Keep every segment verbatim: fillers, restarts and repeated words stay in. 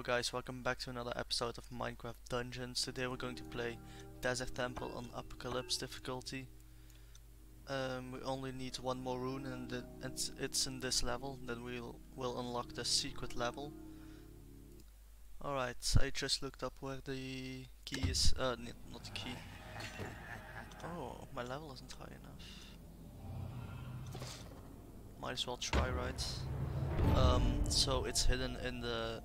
Yo guys, welcome back to another episode of Minecraft Dungeons. Today we're going to play Desert Temple on Apocalypse difficulty. Um, we only need one more rune and it, it's, it's in this level, then we'll we'll unlock the secret level. Alright, so I just looked up where the key is, uh, not the key. Oh, my level isn't high enough. Might as well try, right? Um, so it's hidden in the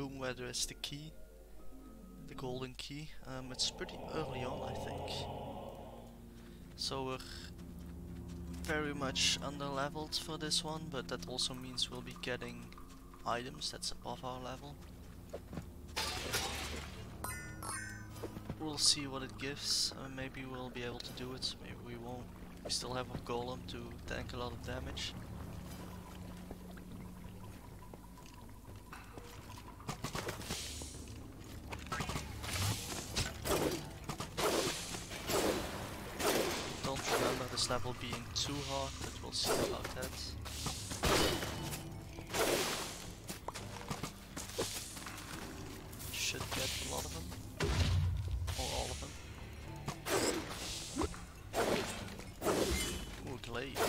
room where there is the key, the golden key. Um, it's pretty early on, I think. So we're very much underleveled for this one, but that also means we'll be getting items that's above our level. We'll see what it gives. Uh, maybe we'll be able to do it, maybe we won't. We still have a golem to tank a lot of damage. Level being too hard, but we'll see about that. Should get a lot of them. Or all of them. Ooh, glaive.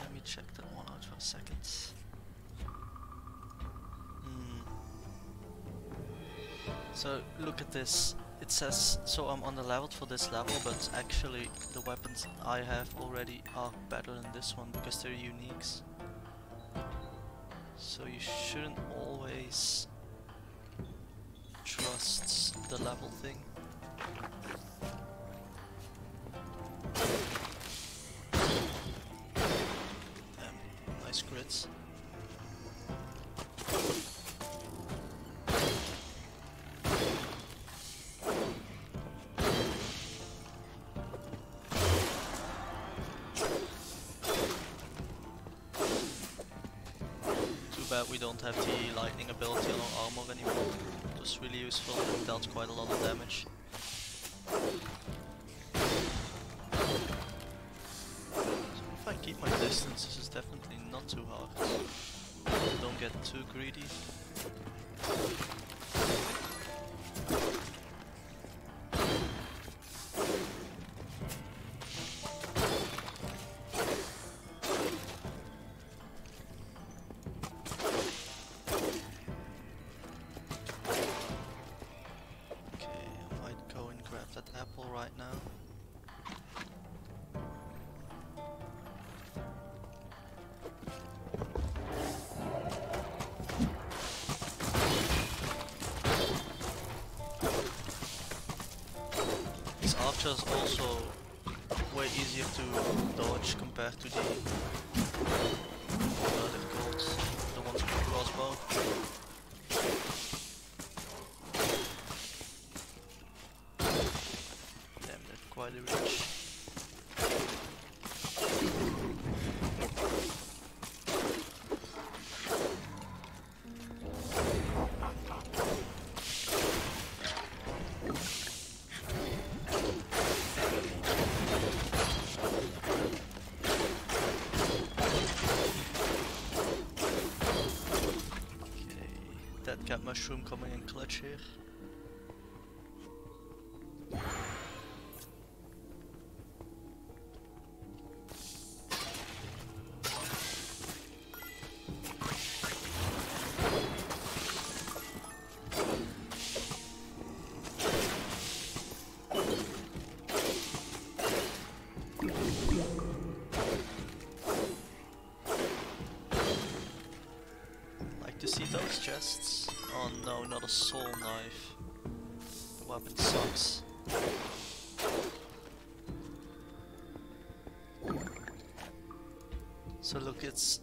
Let me check that one out for a second. Hmm. So, look at this. It says, so I'm underleveled for this level, but actually the weapons I have already are better than this one because they're uniques. So you shouldn't always trust the level thing. Damn, nice crits. We don't have the lightning ability on our armor anymore. It was really useful and dealt quite a lot of damage. So if I keep my distance, this is definitely not too hard. Don't get too greedy. Is also way easier to dodge compared to the other golds, the ones with the crossbow. Damn, they're quite a reach. Got mushroom coming in clutch here. Like to see those chests. Oh no, not a soul knife. The weapon sucks. So look, it's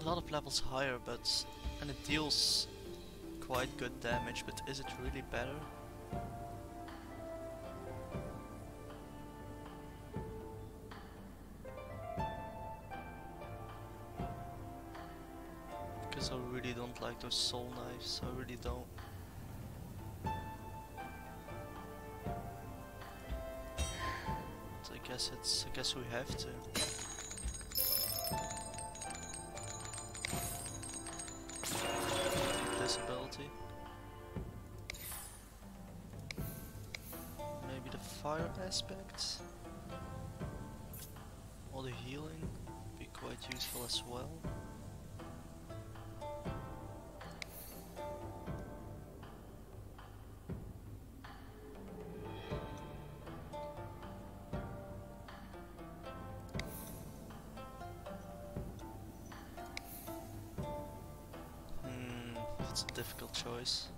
a lot of levels higher, but and it deals quite good damage, but is it really better? I really don't like those soul knives, I really don't. But I guess it's I guess we have to. party. Maybe the fire aspect or the healing would be quite useful as well. It's a difficult choice.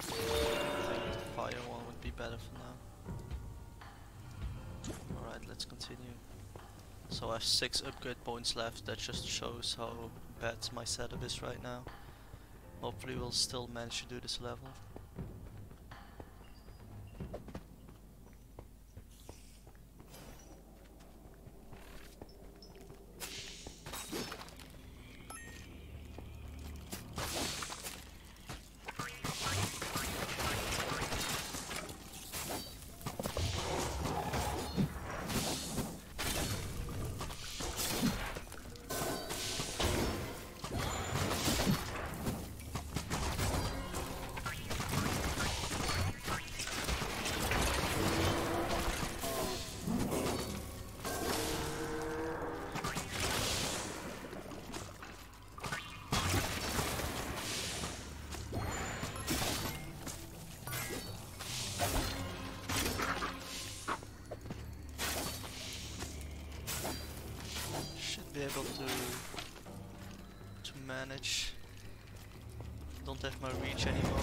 I think the fire one would be better for now. Alright, let's continue. So I have six upgrade points left. That just shows how bad my setup is right now. Hopefully we'll still manage to do this level. Able to to manage. Don't have my reach anymore.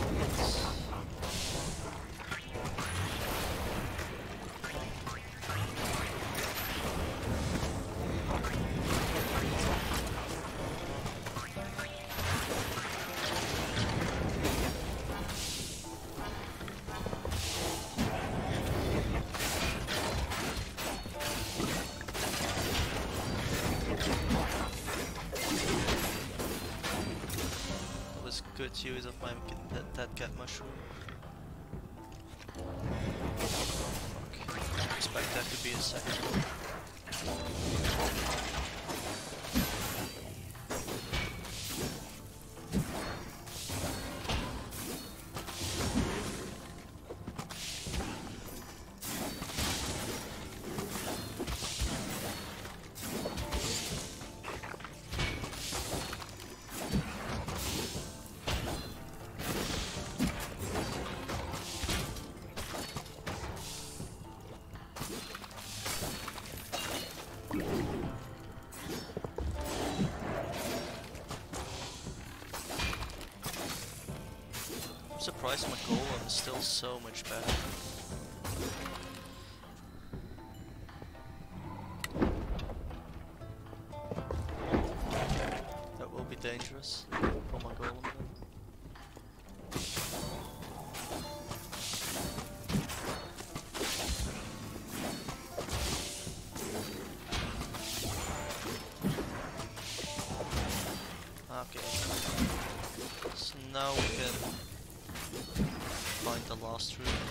It's good use of my that, that cat mushroom. Fuck. I didn't expect that to be a second one. I'm surprised my goal is still so much better. That will be dangerous for my goal. Okay, so now we can find the last room.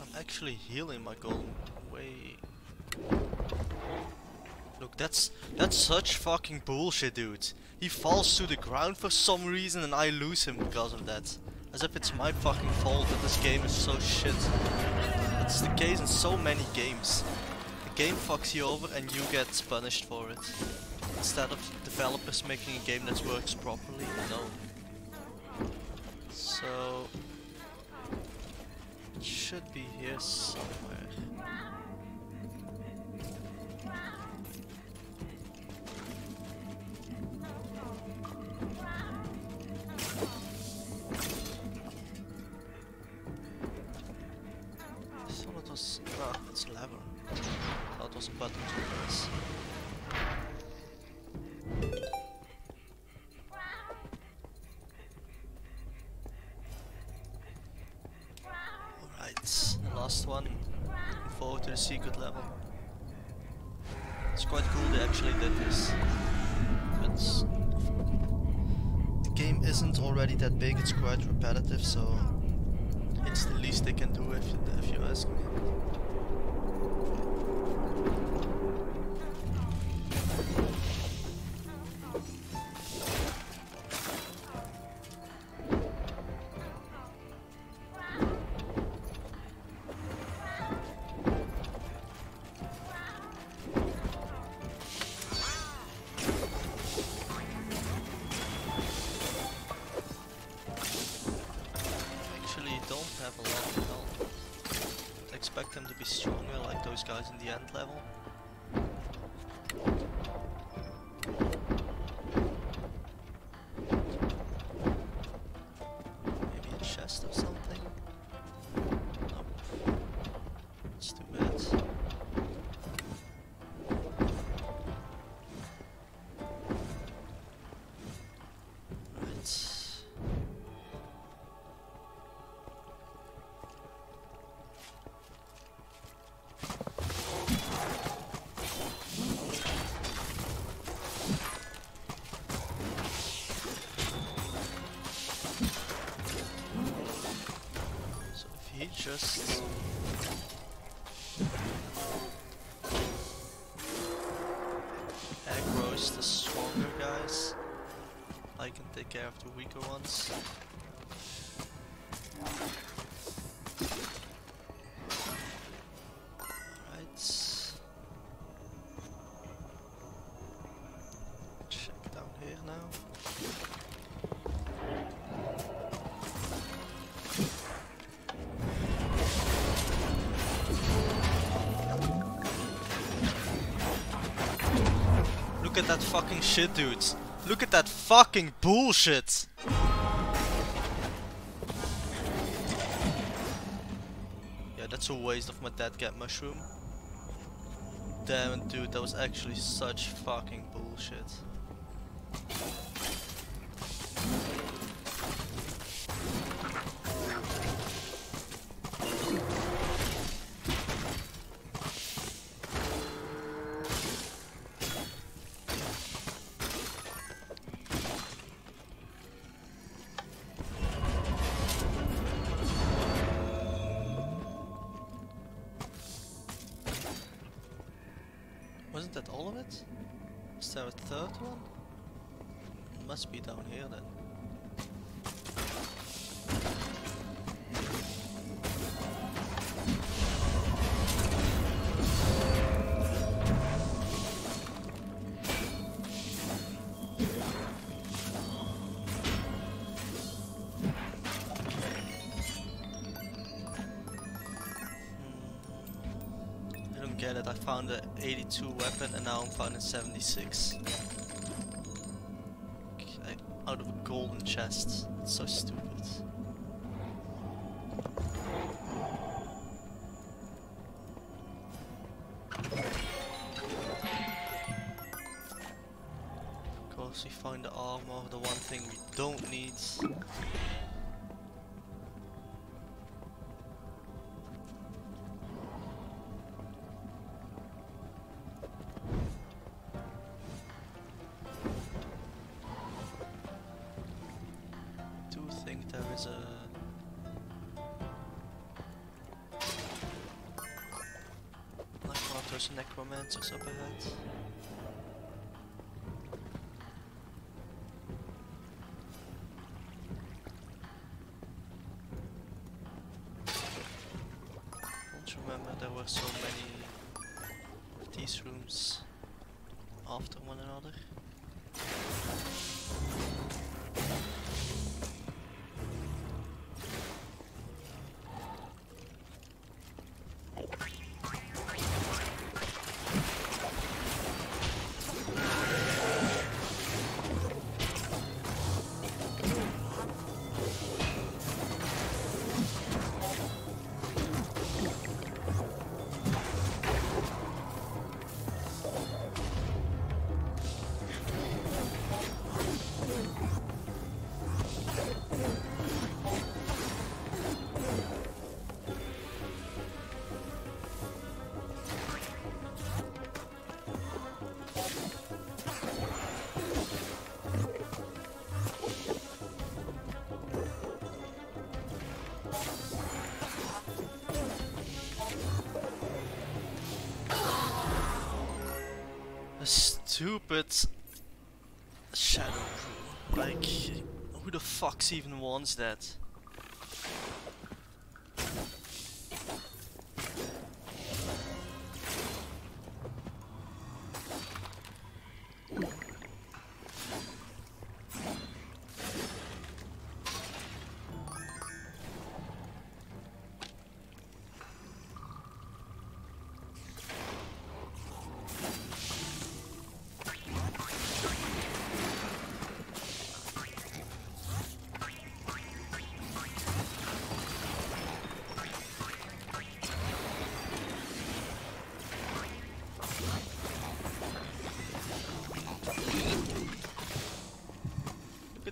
I'm actually healing my golem way. Look, that's that's such fucking bullshit, dude. He falls to the ground for some reason and I lose him because of that. As if it's my fucking fault that this game is so shit. That's the case in so many games. The game fucks you over and you get punished for it. Instead of developers making a game that works properly, no. So it should be here somewhere. Last one, looking forward to the secret level. It's quite cool that actually did this. It's, the game isn't already that big, it's quite repetitive, so it's the least they can do if you, if you ask me. Just aggro's the stronger guys. I can take care of the weaker ones. Look at that fucking shit, dudes. Look at that fucking bullshit. Yeah, that's a waste of my dead cat mushroom. Damn, dude, that was actually such fucking bullshit. Wasn't that all of it? Is there a third one? It must be down here then. I found an eighty-two weapon and now I'm finding seventy-six. Okay, out of a golden chest. That's so stupid. Of course we find the armor, the one thing we don't need. Necromancers up ahead. Don't remember there were so many of these rooms after one another. stupid shadow crew. Like, who the fucks even wants that?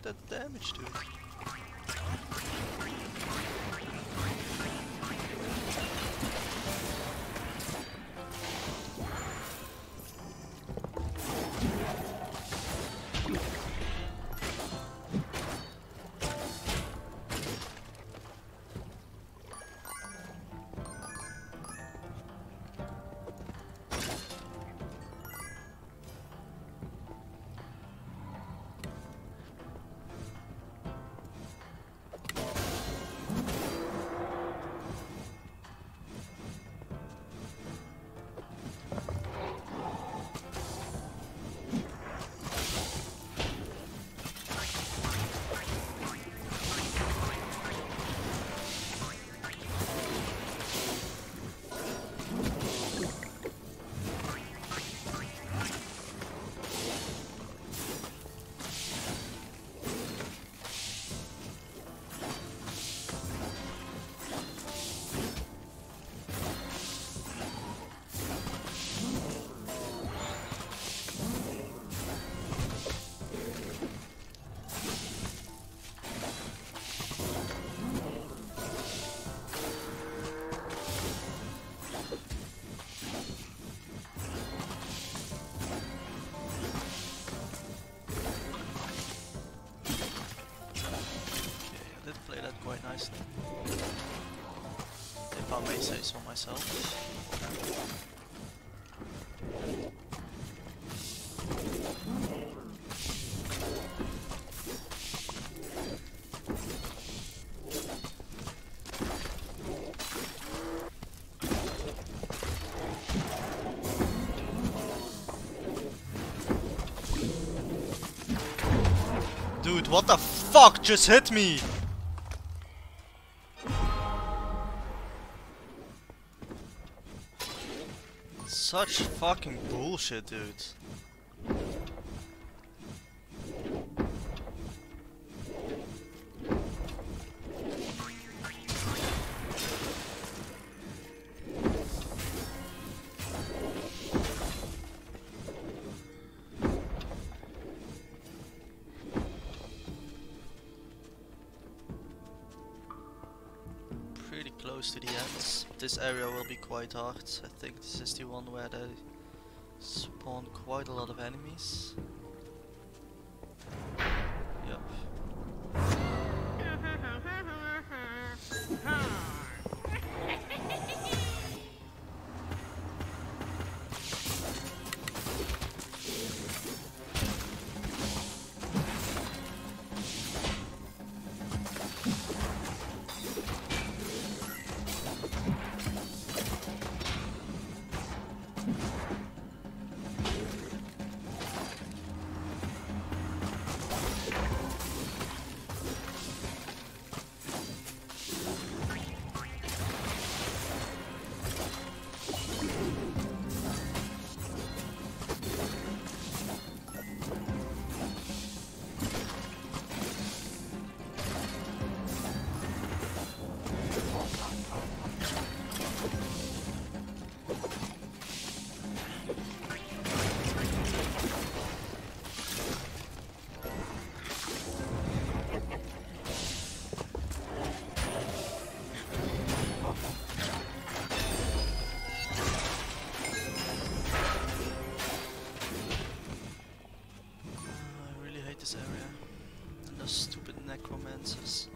That damage to it. Quite nicely, if I may say so myself. Dude, what the fuck just hit me? Such fucking bullshit, dude. Pretty close to the end. This area will be quite hard. I think this is the one where they spawn quite a lot of enemies. Yep. Area and those stupid necromancers.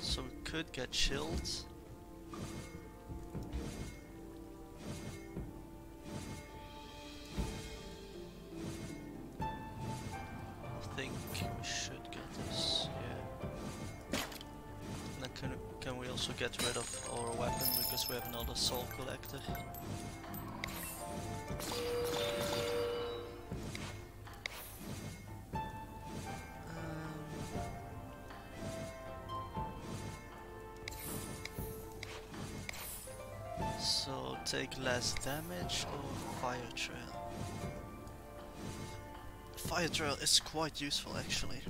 So we could get chilled. also get rid of our weapon because we have another soul collector. Um, so take less damage or fire trail? Fire trail is quite useful actually.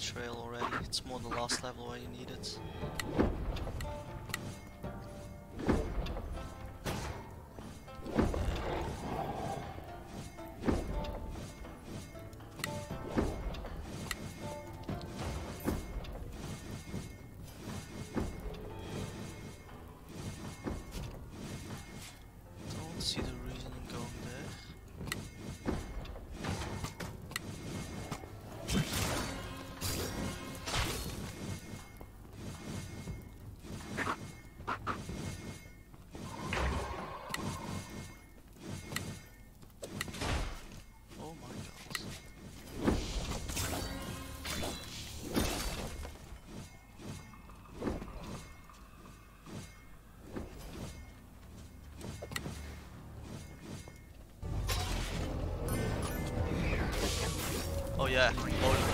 Trail already, it's more the last level where you need it. Don't see the reason in going there. Oh yeah, load them.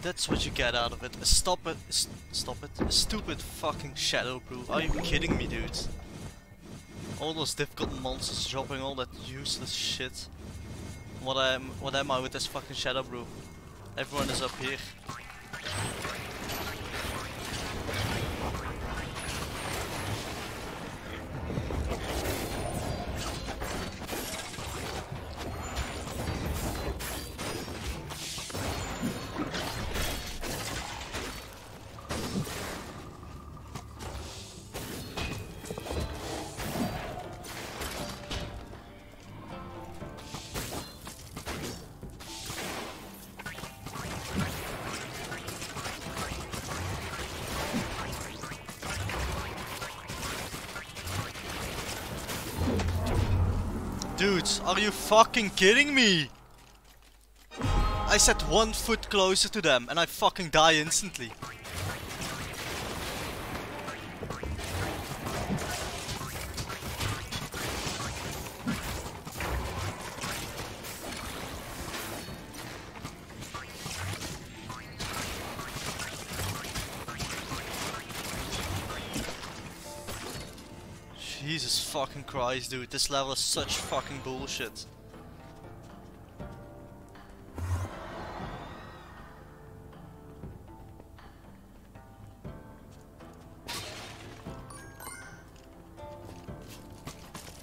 That's what you get out of it. Stop it. St stop it. A stupid fucking shadow proof. Are you kidding me, dude? All those difficult monsters dropping all that useless shit. What am what am I with this fucking shadow proof? Everyone is up here. Dudes, are you fucking kidding me? I set one foot closer to them and I fucking die instantly. Jesus fucking Christ, dude, this level is such fucking bullshit.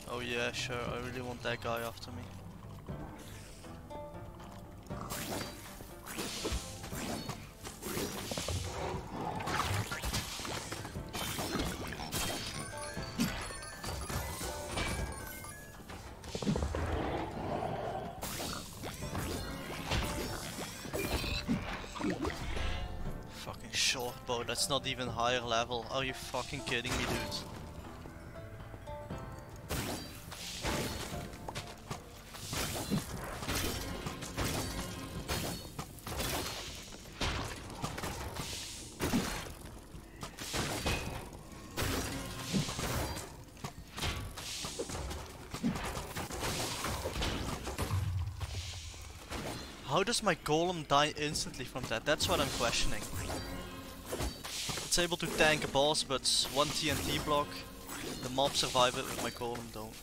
Oh yeah, sure, I really want that guy after me. Shortbow, that's not even higher level. Are you fucking kidding me, dude? How does my golem die instantly from that? That's what I'm questioning. It's able to tank a boss, but one T N T block, the mob survive it, but my golem don't.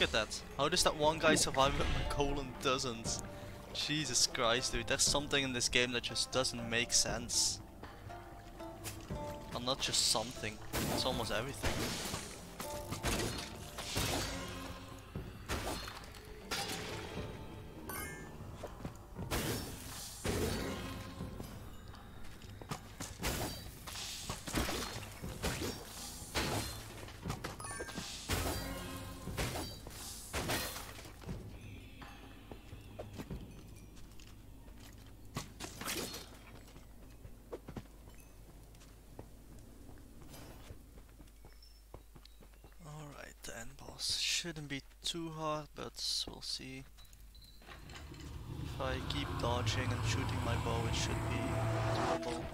Look at that. How does that one guy survive but my golem doesn't? Jesus Christ, dude. There's something in this game that just doesn't make sense. And not just something, it's almost everything. Shouldn't be too hard, but we'll see. If I keep dodging and shooting my bow, it should be doable.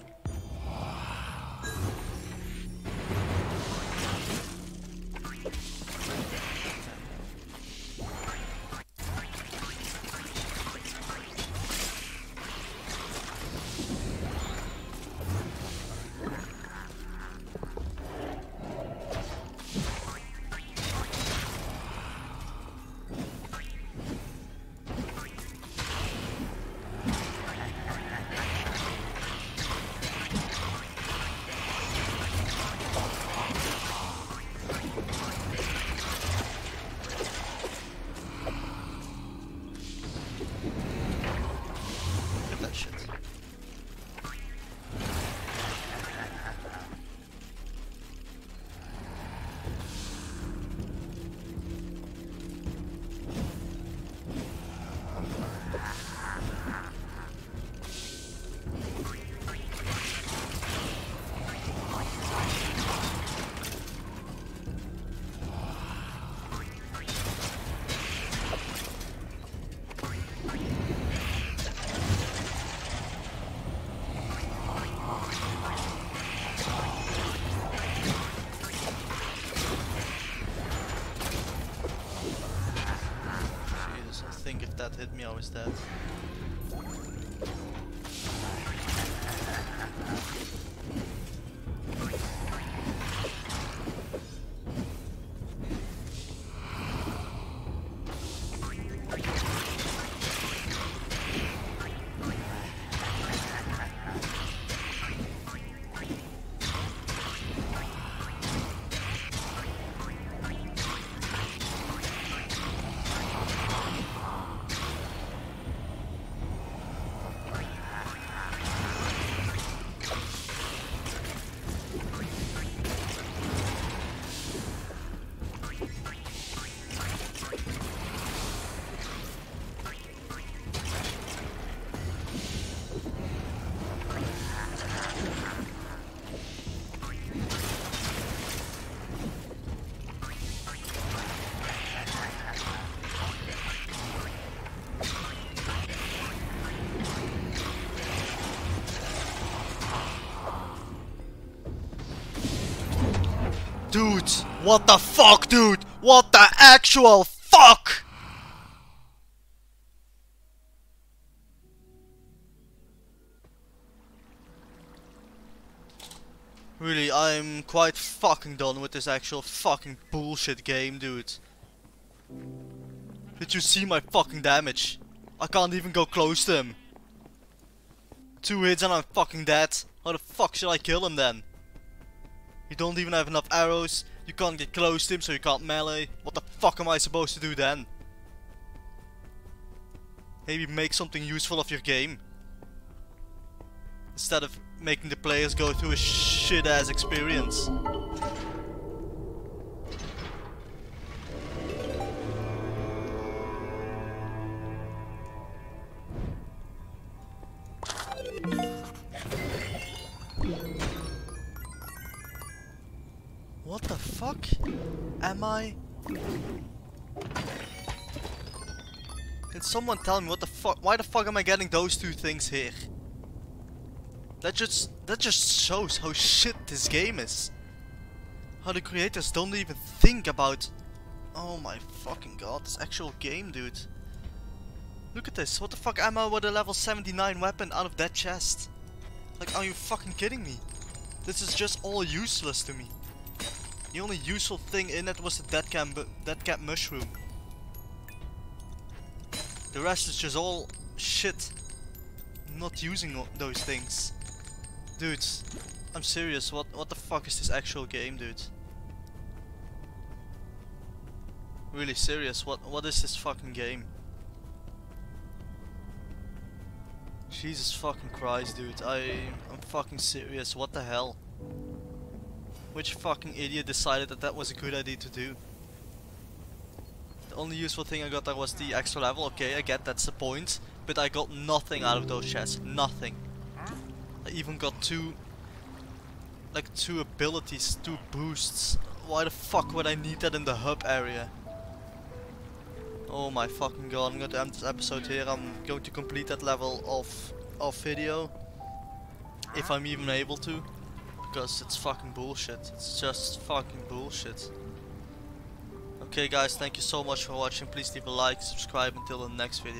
That hit me, I was dead. Dudes, what the fuck, dude? What the actual fuck? Really, I'm quite fucking done with this actual fucking bullshit game, dude. Did you see my fucking damage? I can't even go close to him. Two hits and I'm fucking dead. How the fuck should I kill him then? You don't even have enough arrows. You can't get close to him, so you can't melee. What the fuck am I supposed to do then? Maybe make something useful of your game. Instead of making the players go through a shit ass experience. What the fuck am I? Can someone tell me what the fuck? Why the fuck am I getting those two things here? That just that just shows how shit this game is. How the creators don't even think about. Oh my fucking god! This actual game, dude. Look at this. What the fuck am I with a level seventy-nine weapon out of that chest? Like, are you fucking kidding me? This is just all useless to me. The only useful thing in it was the dead cat, dead cat mushroom. The rest is just all shit. Not using those things. Dude, I'm serious. What what the fuck is this actual game, dude? Really serious. What what is this fucking game? Jesus fucking Christ, dude. I I'm fucking serious. What the hell? Which fucking idiot decided that that was a good idea to do? The only useful thing I got there was the extra level. Okay, I get that's the point. But I got nothing out of those chests. Nothing. I even got two... Like two abilities, two boosts. Why the fuck would I need that in the hub area? Oh my fucking god. I'm going to end this episode here. I'm going to complete that level of, of video. If I'm even able to. Because it's fucking bullshit. It's just fucking bullshit. Okay guys, thank you so much for watching. Please leave a like, subscribe until the next video.